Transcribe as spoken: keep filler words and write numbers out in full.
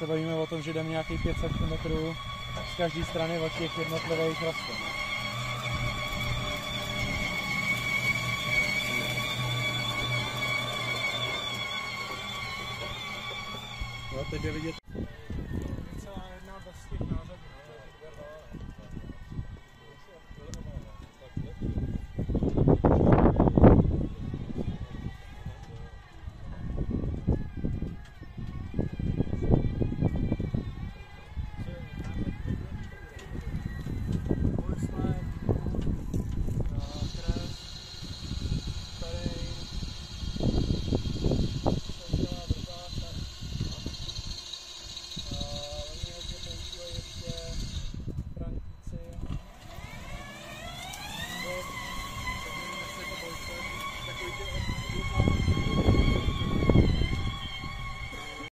se bavíme o tom, že jdeme nějaký pět centimetrů z každé strany od těch jednotlivých rostlin. No, teď je vidět.